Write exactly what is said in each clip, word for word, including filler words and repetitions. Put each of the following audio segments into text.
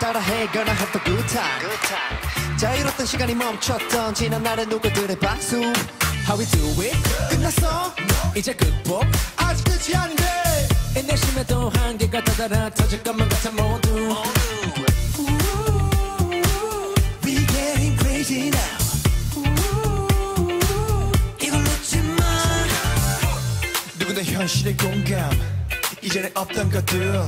따라해 gonna have the good time. good time 자유롭던 시간이 멈췄던 지난 날의 누구들의 박수 How we do it? Good. 끝났어? No. 이제 극복 아직 끝이 아닌데 인내심에도 한계가 다다라 터질 것만 같아 모두 Ooh. Ooh. We getting crazy now. Ooh. 이걸 놓지마 누구나 현실의 공감 이전에 없던 것들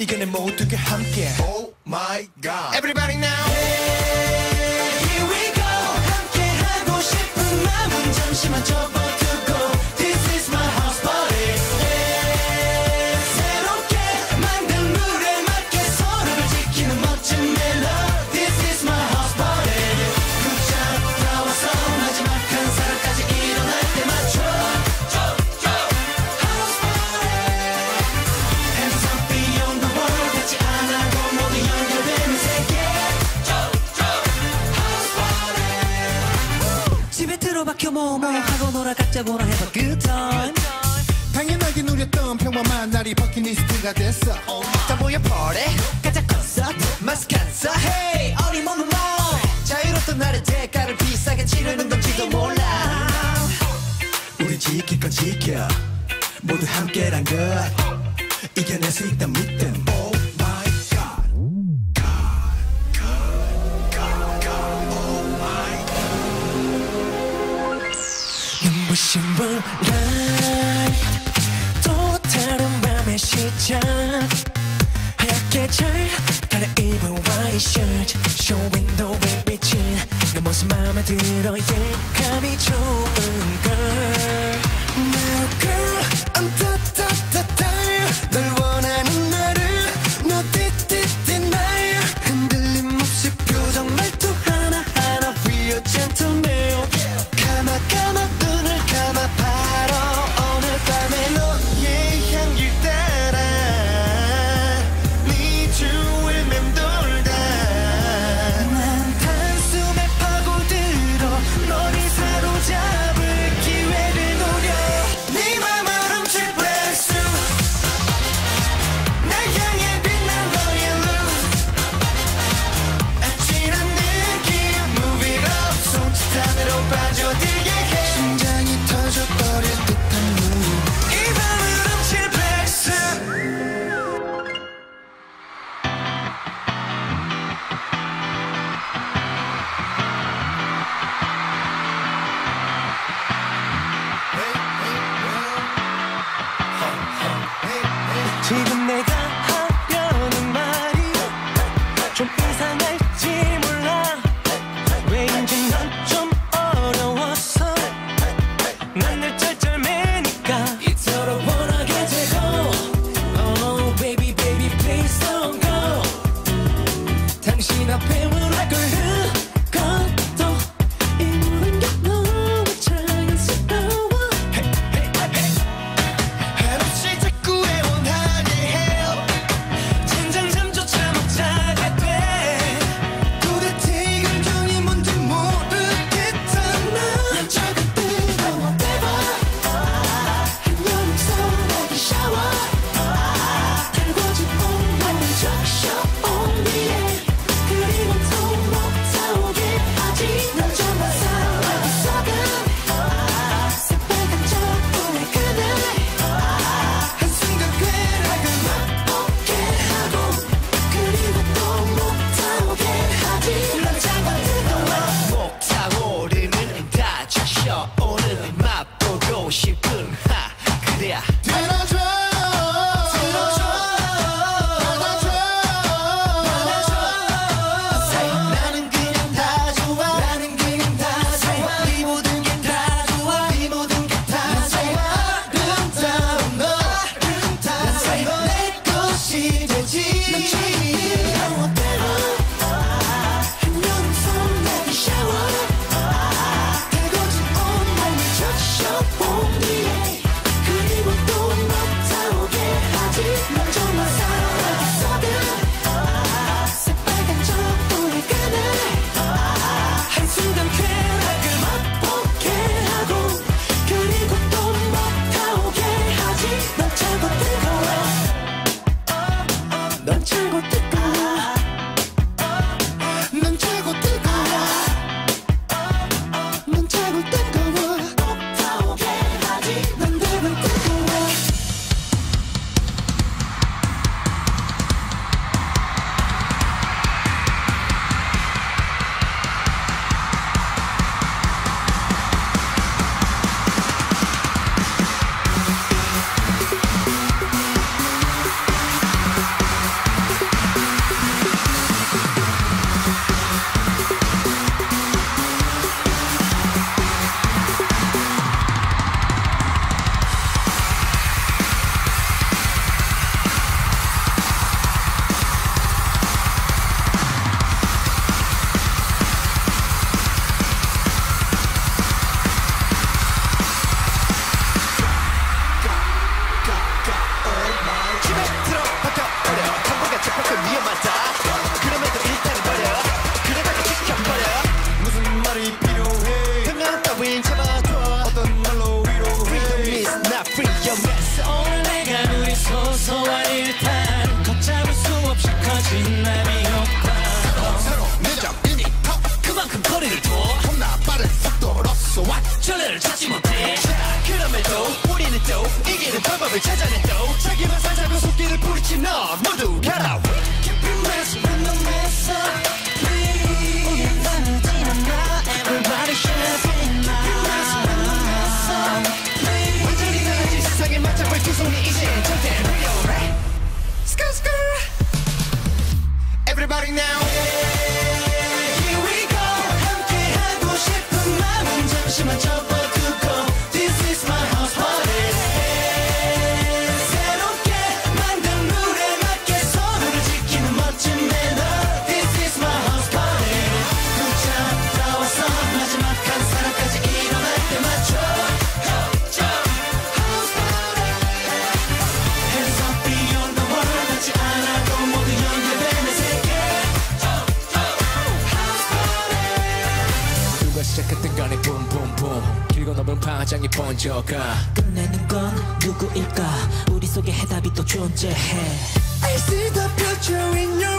이겨낸 모든 게 함께 oh. My God. Everybody now. Hey, here we go. 함께 하고 싶은 마음은 잠시만 접어두고. This is my house party. Hey, 새롭게 만든 룰에 맞게 서로를 지키는 멋진 멜로디. This is my house party. 극장 나와서 마지막 한 사람까지 일어날 때 맞춰. House party. Hands up beyond the world. 같이 안아고. 집에 들어박혀 몸을 하고 놀아 각자 보라 해봐 good time 당연하게 누렸던 평범한 날이 버킷리스트가 됐어 다 모여 party 가짜 콘서트 마스크 안써 hey 어림없는 맘 자유롭던 날의 대가를 비싸게 치르는 건지도 몰라 우리 지킬 건 지켜 모두 함께란 것 이겨낼 수 있다 믿음 신문 라이 또 다른 밤의 시작 하얗게 잘 갈아입은 와이셔츠 쇼윈도에 비친 내 모습 마음에 들어 yeah 감이 좋은 걸 Now girl I'm da da da da 널 원하는 나를 너 띠띠띠 나야 흔들림 없이 표정 말투 하나하나 We are gentlemen 가마 가마 지금 내가 하려는 말이 좀 이상할지 몰라 왜인지 넌 좀 어려웠어 난 늘 쩔쩔 매니까 이토록 원하게 되고 Oh baby baby please don't go 당신 앞에 문을 걸은 것도 이 모든 게 너무 자연스러워 hey, hey, hey, hey. 한없이 자꾸 Show on the air, 그리고 또 답을 찾아냈고 자기만 살자고 속기를 뿌리친 너 모두 get out. Keep your mask, put no mask on, please. 오늘 밤을 지난 나 everybody should be mine. Keep your mask, put no mask on, please. 완전히 나아진 세상에 맞잡을 두 손이 이제 절대 real right. Skr skr. Everybody now. Here we go. 함께 하고 싶은 마음은 잠시만 접어두고. This is my house party. 파장이 번져가 끝내는 건 누구일까? 우리 속에 해답이 또 존재해. I see the future in your